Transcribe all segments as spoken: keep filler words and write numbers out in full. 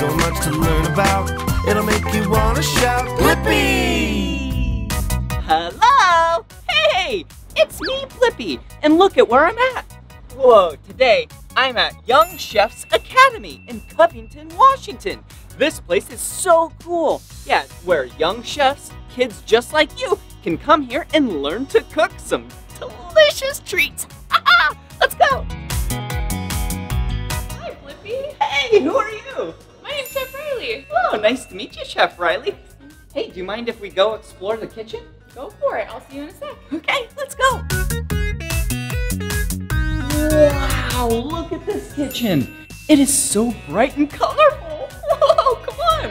so much to learn about. It'll make you want to shout, Blippi! Hello! Hey! It's me, Blippi, and look at where I'm at. Whoa, today I'm at Young Chefs Academy in Covington, Washington. This place is so cool. Yeah, it's where young chefs, kids just like you, can come here and learn to cook some delicious treats. Ha-ha! Let's go! Hi, Blippi. Hey, who are you? My name's Chef Riley. Oh, nice to meet you, Chef Riley. Hey, do you mind if we go explore the kitchen? Go for it. I'll see you in a sec. Okay, let's go. Wow, look at this kitchen. It is so bright and colorful. Whoa, come on.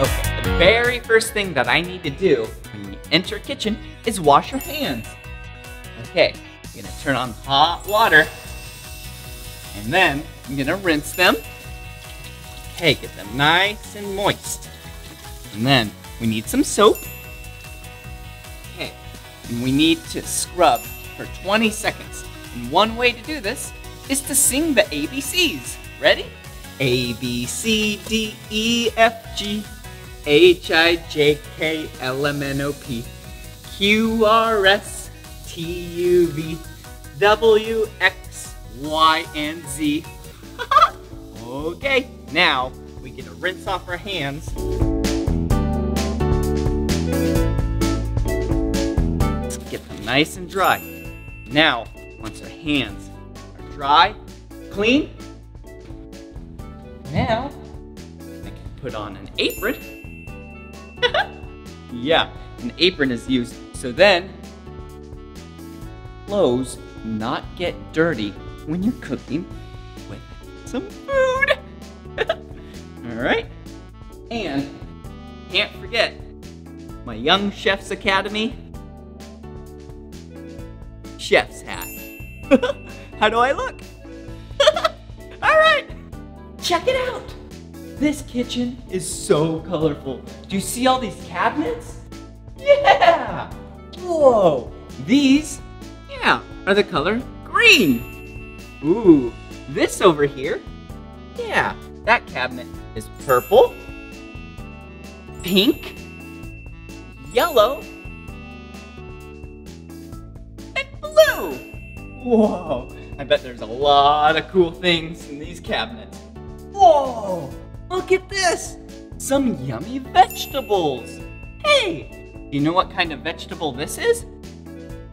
Okay, the very first thing that I need to do when you enter a kitchen is wash your hands. Okay, I'm gonna turn on hot water and then I'm gonna rinse them. Okay, get them nice and moist. And then we need some soap. Okay, and we need to scrub for twenty seconds. And one way to do this is to sing the A B Cs. Ready? A, B, C, D, E, F, G, H, I, J, K, L, M, N, O, P, Q, R, S, T, U, V, W, X, Y, and Z. Okay, now we get to rinse off our hands. Get them nice and dry. Now, once our hands are dry, clean, now I can put on an apron. Yeah, an apron is used so then clothes not get dirty when you're cooking with some food. All right, and can't forget my Young Chefs Academy chef's hat. How do I look? All right, check it out. This kitchen is so colorful. Do you see all these cabinets? Yeah. Whoa. These, yeah, are the color green. Ooh, this over here, yeah, that cabinet is purple, pink, yellow, blue. Whoa, I bet there's a lot of cool things in these cabinets. Whoa, look at this. Some yummy vegetables. Hey, you know what kind of vegetable this is?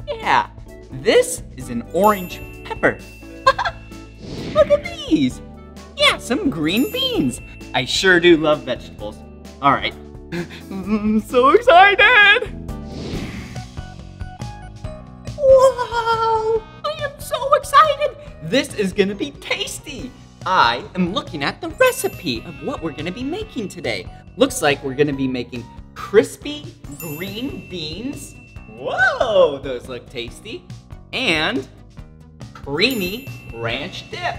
Yeah, this is an orange pepper. Look at these. Yeah, some green beans. I sure do love vegetables. All right, I'm so excited. Wow, I am so excited. This is gonna be tasty. I am looking at the recipe of what we're gonna be making today. Looks like we're gonna be making crispy green beans. Whoa, those look tasty. And creamy ranch dip.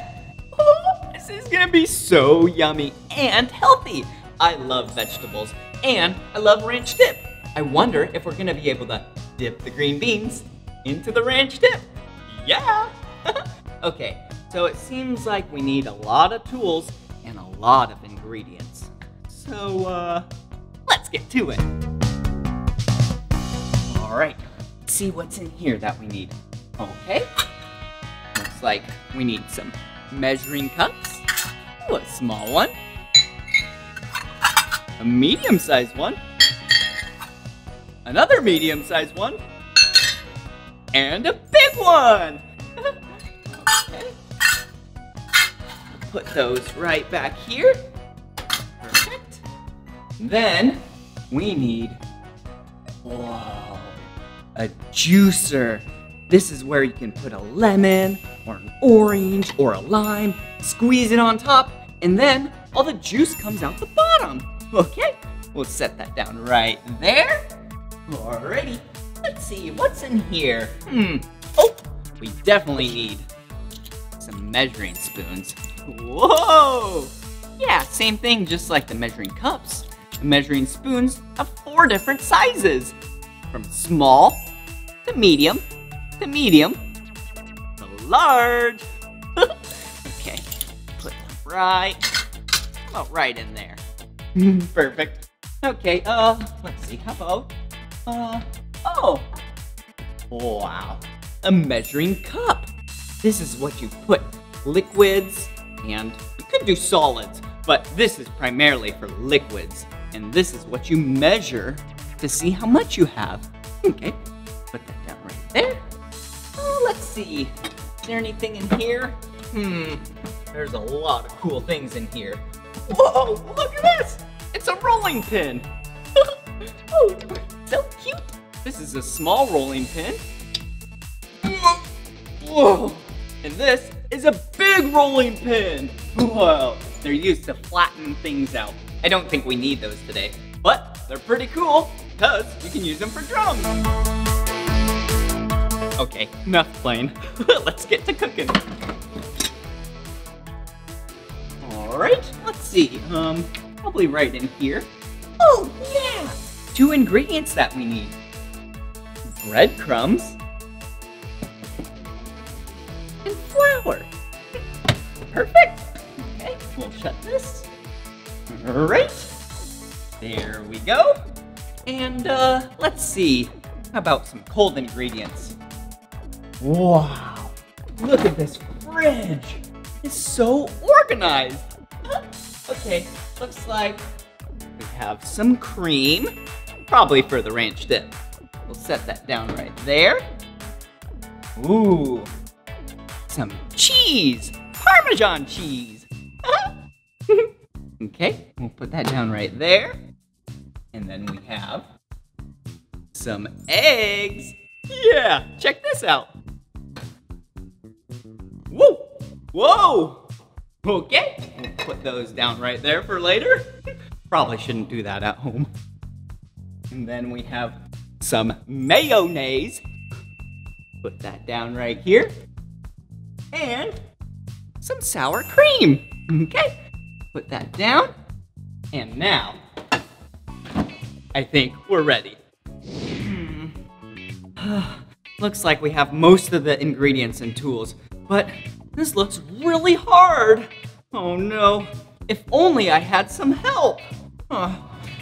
Oh, this is gonna be so yummy and healthy. I love vegetables and I love ranch dip. I wonder if we're gonna be able to dip the green beans into the ranch dip. Yeah. Okay, so it seems like we need a lot of tools and a lot of ingredients. So, uh, let's get to it. All right, let's see what's in here that we need. Okay, looks like we need some measuring cups. Ooh, a small one, a medium-sized one, another medium-sized one, and a big one! Okay. Put those right back here. Perfect. Then we need, whoa, a juicer. This is where you can put a lemon or an orange or a lime, squeeze it on top, and then all the juice comes out the bottom. Okay, we'll set that down right there. Alrighty. Let's see, what's in here? Hmm, oh, we definitely need some measuring spoons. Whoa! Yeah, same thing, just like the measuring cups. The measuring spoons have four different sizes, from small to medium to medium to large. Okay, put them right, oh, right in there. Perfect. Okay, uh, let's see, how about, uh, oh, wow, a measuring cup. This is what you put liquids, and you could do solids, but this is primarily for liquids, and this is what you measure to see how much you have. Okay, put that down right there. Oh, let's see, is there anything in here? Hmm, there's a lot of cool things in here. Whoa, look at this! It's a rolling pin! Oh, so cute! This is a small rolling pin. Whoa! And this is a big rolling pin! Whoa! They're used to flatten things out. I don't think we need those today, but they're pretty cool because you can use them for drums! Okay, enough playing. Let's get to cooking. Alright, let's see. Um, probably right in here. Oh, yeah! Two ingredients that we need. Breadcrumbs. And flour. Perfect. Okay, we'll shut this. Alright. There we go. And, uh, let's see. How about some cold ingredients? Wow. Look at this fridge. It's so organized. Okay, looks like we have some cream, probably for the ranch dip. We'll set that down right there. Ooh, some cheese, Parmesan cheese. Okay, we'll put that down right there. And then we have some eggs. Yeah, check this out. Whoa, whoa. Okay, we'll put those down right there for later. Probably shouldn't do that at home. And then we have some mayonnaise. Put that down right here. And some sour cream. Okay, put that down. And now, I think we're ready. Hmm. Looks like we have most of the ingredients and tools, but this looks really hard. Oh no, if only I had some help. Huh.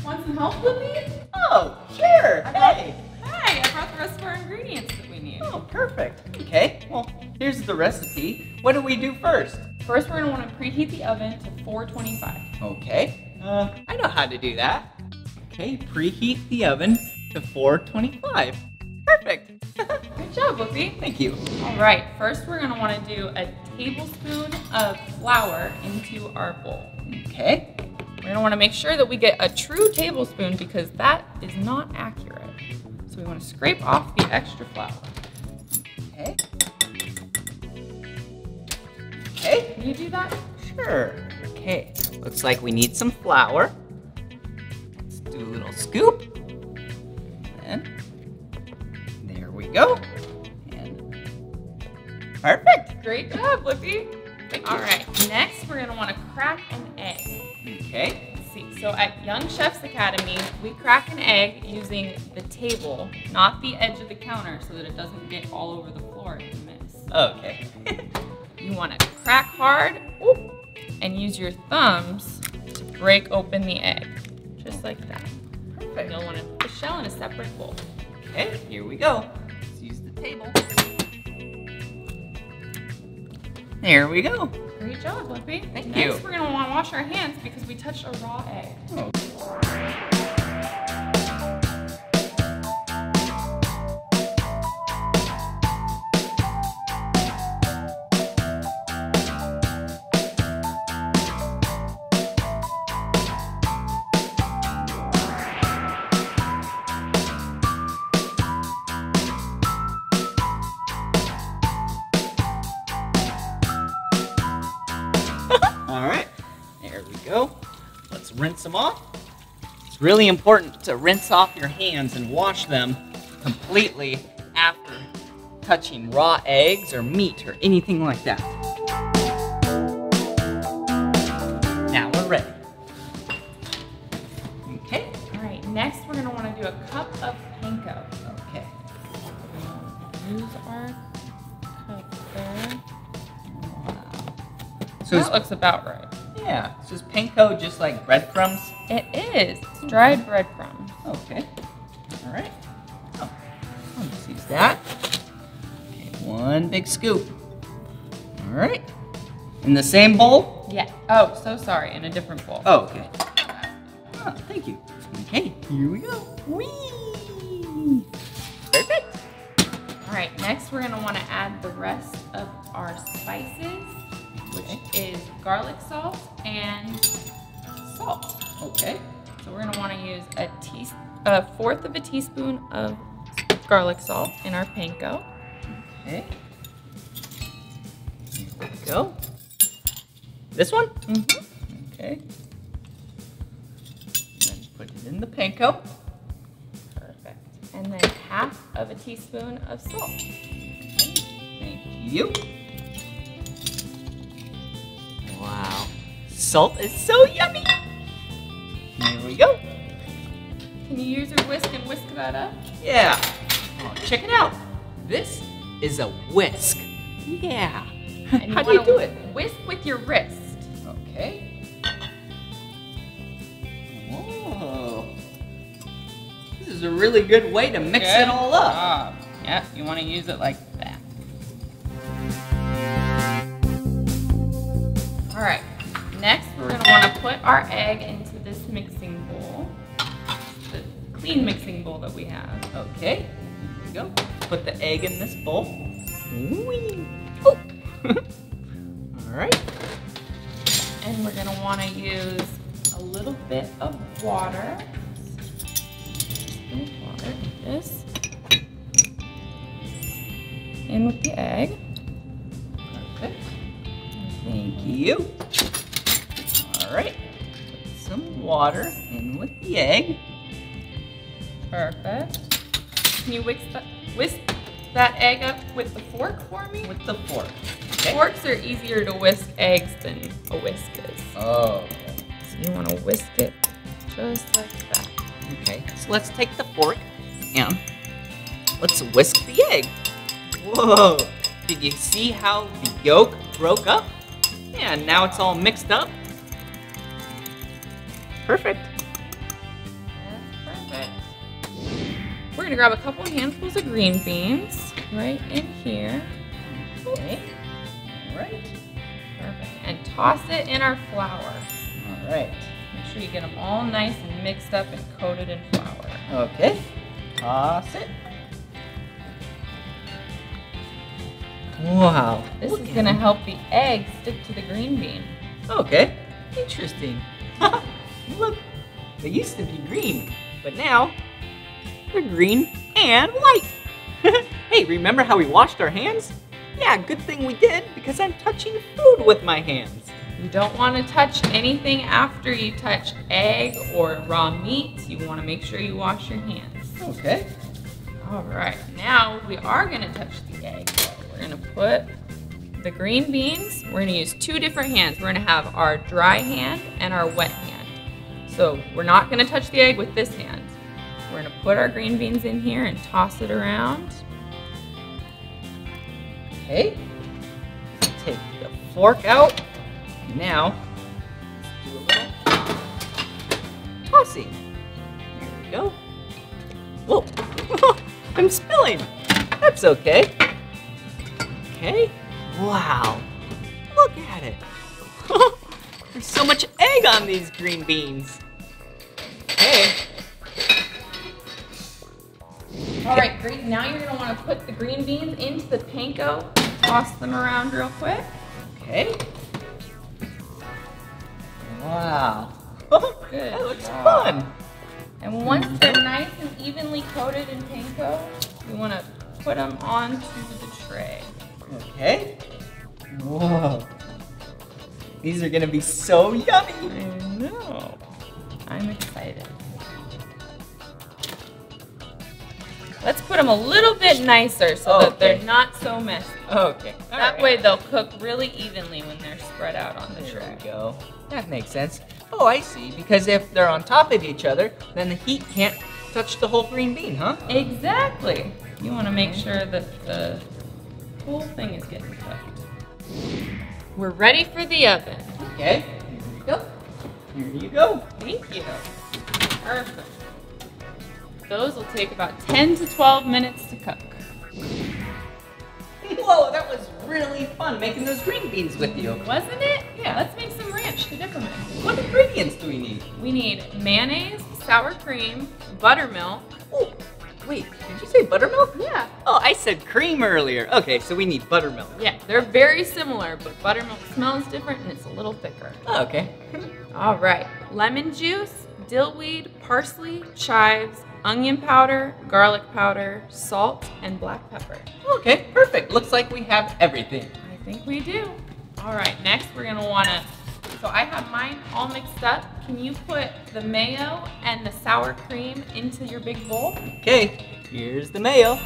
Want some help, Blippi? Oh, sure. I hey. Brought, hey, I brought the rest of our ingredients that we need. Oh, perfect. Okay, well, here's the recipe. What do we do first? First, we're gonna wanna preheat the oven to four twenty-five. Okay, uh, I know how to do that. Okay, preheat the oven to four twenty-five. Perfect. Good job, Blippi. Thank you. All right, first we're gonna wanna do a tablespoon of flour into our bowl. Okay. We're gonna wanna make sure that we get a true tablespoon because that is not accurate. So we wanna scrape off the extra flour. Okay. Okay. Can you do that? Sure. Okay, looks like we need some flour. Let's do a little scoop. And we go. And perfect. Great job, Blippi. All right, next we're gonna wanna crack an egg. Okay. Let's see, so at Young Chefs Academy, we crack an egg using the table, not the edge of the counter, so that it doesn't get all over the floor in the mess. Okay. You wanna crack hard, whoop, and use your thumbs to break open the egg, just like that. Perfect. You'll wanna put the shell in a separate bowl. Okay, here we go. Use the table. There we go. Great job, Blippi. Thank Next, you. Next, we're gonna want to wash our hands because we touched a raw egg. Oh. Rinse them off. It's really important to rinse off your hands and wash them completely after touching raw eggs or meat or anything like that. Now we're ready. Okay. All right, next we're gonna wanna do a cup of panko. Okay. Use our cup there. Wow. So that looks about right. Yeah, it's just pink code, just like breadcrumbs. It is. It's dried breadcrumbs. Okay. All right. Oh, I'll just use that. Okay, one big scoop. All right. In the same bowl? Yeah. Oh, so sorry. In a different bowl. Oh, okay. Oh, thank you. Okay, here we go. Whee! Perfect. All right, next we're gonna wanna add the rest of our spices, which is garlic salt and salt. Okay. So we're gonna wanna use a, tea, a fourth of a teaspoon of garlic salt in our panko. Okay. Here we go. This one? Mm-hmm. Okay. Then put it in the panko. Perfect. And then half of a teaspoon of salt. Okay. Thank you. Wow. Salt is so yummy. Here we go. Can you use your whisk and whisk that up? Yeah. Oh, check it out. This is a whisk. Yeah. And how do you do it? Whisk with your wrist. Okay. Whoa. This is a really good way to mix good it all up. Job. Yeah, you want to use it like that. All right, next we're going to want to put our egg into this mixing bowl, the clean mixing bowl that we have. Okay, here we go. Put the egg in this bowl. Whee! Oh. All right. And we're gonna wanna use a little bit of water. Water like this. In with the egg. Perfect. Thank you. All right. Put some water in with the egg. Perfect. Can you whisk that, whisk that egg up with the fork for me? With the fork. Okay. Forks are easier to whisk eggs than a whisk is. Oh. Okay. So you want to whisk it just like that. Okay, so let's take the fork and let's whisk the egg. Whoa, did you see how the yolk broke up? Yeah, now it's all mixed up. Perfect. That's perfect. We're gonna grab a couple handfuls of green beans right in here. Okay. All right. Perfect. And toss it in our flour. All right. Make sure you get them all nice and mixed up and coated in flour. Okay. Toss it. Wow. This is going to help the egg stick to the green bean. Okay. Interesting. Look, they used to be green, but now they're green and white. Hey, remember how we washed our hands? Yeah, good thing we did, because I'm touching food with my hands. You don't want to touch anything after you touch egg or raw meat. You want to make sure you wash your hands. Okay. All right, now we are going to touch the egg. We're going to put the green beans. We're going to use two different hands. We're going to have our dry hand and our wet hand. So we're not going to touch the egg with this hand. We're going to put our green beans in here and toss it around. Okay, take the fork out. Now, let's do a little tossing. There we go. Whoa, I'm spilling. That's okay. Okay, wow, look at it. There's so much egg on these green beans. Okay. All right, great. Now you're gonna wanna put the green beans into the panko. Toss them around real quick. Okay. Wow. Good. That looks wow. fun. And once they're nice and evenly coated in panko, you wanna put them onto the tray. Okay. Whoa. These are gonna be so yummy. I know. I'm excited. Let's put them a little bit nicer so okay. that they're not so messy. Okay. All that right. way they'll cook really evenly when they're spread out on the there tray. There we go. That makes sense. Oh, I see. Because if they're on top of each other, then the heat can't touch the whole green bean, huh? Exactly. You want to make sure that the whole thing is getting cooked. We're ready for the oven. Okay. Here we Here you go. Thank you. Perfect. Those will take about ten to twelve minutes to cook. Whoa, that was really fun making those green beans with you. Wasn't it? Yeah, let's make some ranch to dip them in. What ingredients do we need? We need mayonnaise, sour cream, buttermilk. Oh, wait, did you say buttermilk? Yeah. Oh, I said cream earlier. Okay, so we need buttermilk. Yeah, they're very similar, but buttermilk smells different and it's a little thicker. Oh, okay. All right, lemon juice, dillweed, parsley, chives, onion powder, garlic powder, salt, and black pepper. Okay, perfect. Looks like we have everything. I think we do. All right, next we're gonna wanna, so I have mine all mixed up. Can you put the mayo and the sour cream into your big bowl? Okay, here's the mayo.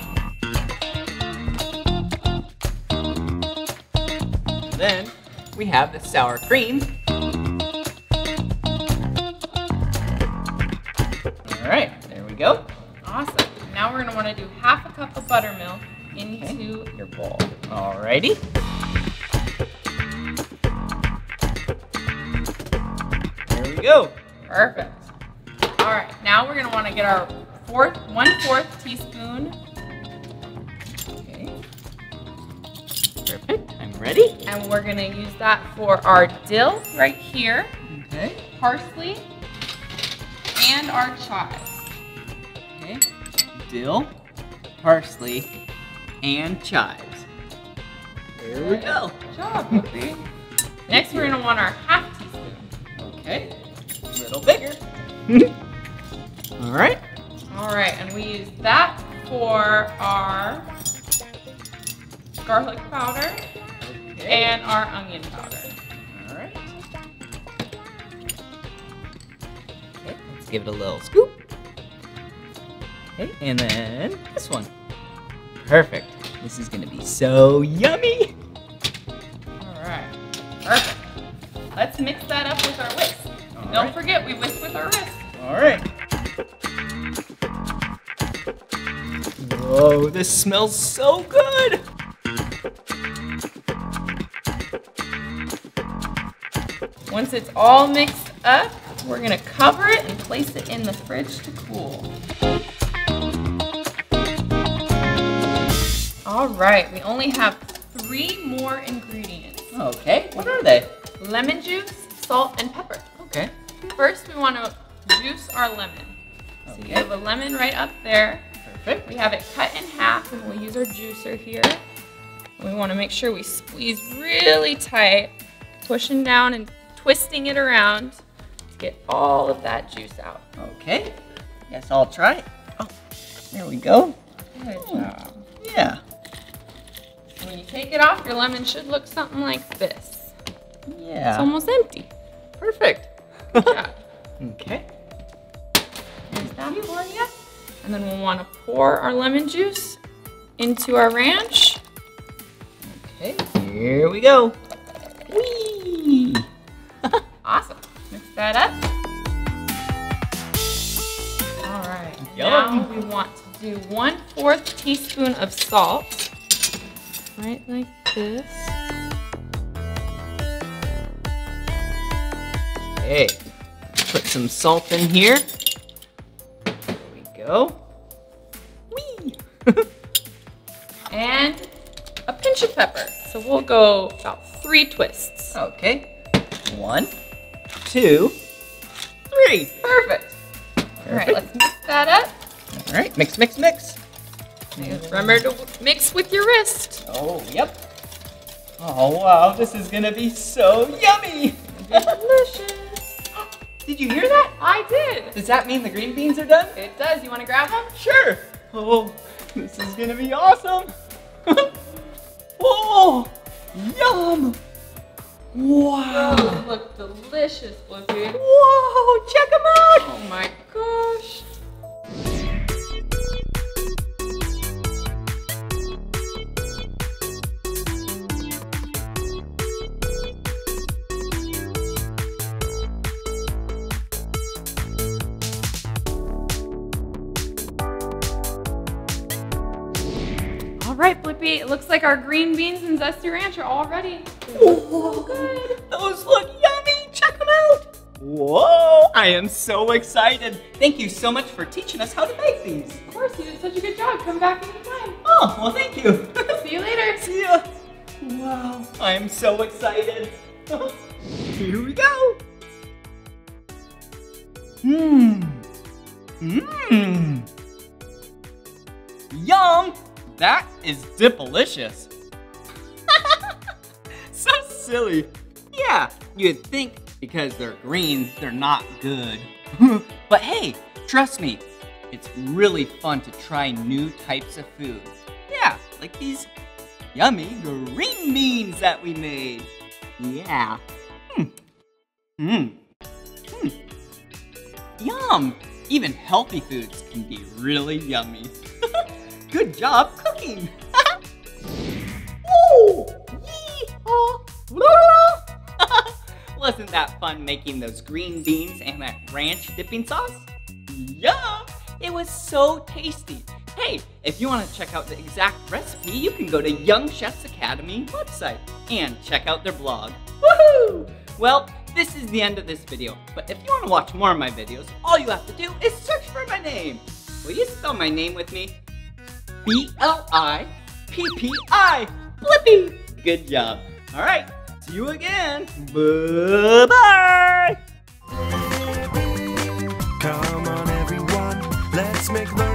And then we have the sour cream. All right. Go. Awesome. Now we're going to want to do half a cup of buttermilk into okay. your bowl. Alrighty. There we go. Perfect. Alright, now we're going to want to get our fourth, one fourth teaspoon. Okay. Perfect. I'm ready. And we're going to use that for our dill right here, okay. parsley, and our chives. Okay. Dill, parsley, and chives. There we go. Good job, Blippi. Next, we're gonna want our half teaspoon. Okay, a little bigger. All right. All right, and we use that for our garlic powder okay. and our onion powder. All right. Okay, let's give it a little scoop. Okay, and then this one. Perfect. This is gonna be so yummy. All right, perfect. Let's mix that up with our whisk. And don't right. forget, we whisk with our whisk. All right. Whoa, this smells so good. Once it's all mixed up, we're gonna cover it and place it in the fridge to cool. All right, we only have three more ingredients. Okay, what are they? Lemon juice, salt, and pepper. Okay. First, we want to juice our lemon. Okay. So you have a lemon right up there. Perfect. We have it cut in half, and we'll use our juicer here. We want to make sure we squeeze really tight, pushing down and twisting it around to get all of that juice out. Okay, guess I'll try it. Oh, there we go. Good job. Yeah. When you take it off, your lemon should look something like this. Yeah. It's almost empty. Perfect. Good job. Okay. There's that for you. And then we'll want to pour our lemon juice into our ranch. Okay, here we go. Whee! Awesome. Mix that up. All right. Yum. Now we want to do one fourth teaspoon of salt. Right like this. Okay, put some salt in here. There we go. Whee! And a pinch of pepper. So we'll go about three twists. Okay. One, two, three. Perfect. Perfect. All right, let's mix that up. All right, mix, mix, mix. Remember to mix with your wrist. Oh, yep. Oh, wow, this is gonna be so yummy. Delicious. Did you hear that? I did. Does that mean the green beans are done? It does. You wanna grab them? Sure. Oh, this is gonna be awesome. Oh, yum. Wow. Those look delicious, Blippi. Whoa, check them out. Oh my gosh. All right, Blippi, it looks like our green beans and zesty ranch are all ready. They look so good. Those look yummy. Check them out. Whoa, I am so excited. Thank you so much for teaching us how to make these. Of course, you did such a good job. Come back anytime. Oh, well, thank you. See you later. See ya. Wow, I am so excited. Here we go. Mmm. Mmm. Yum. That is delicious. So silly. Yeah, you'd think because they're green, they're not good. But hey, trust me, it's really fun to try new types of foods. Yeah, like these yummy green beans that we made. Yeah. Mmm. Mmm. Mmm. Yum. Even healthy foods can be really yummy. Good job cooking. Woo! Wasn't that fun making those green beans and that ranch dipping sauce? Yum! It was so tasty. Hey, if you want to check out the exact recipe, you can go to Young Chefs Academy website and check out their blog. Woohoo! Well, this is the end of this video, but if you want to watch more of my videos, all you have to do is search for my name. Will you spell my name with me? B L I P P I. Blippi! Good job. All right. See you again. Bye-bye. Come on, everyone. Let's make love.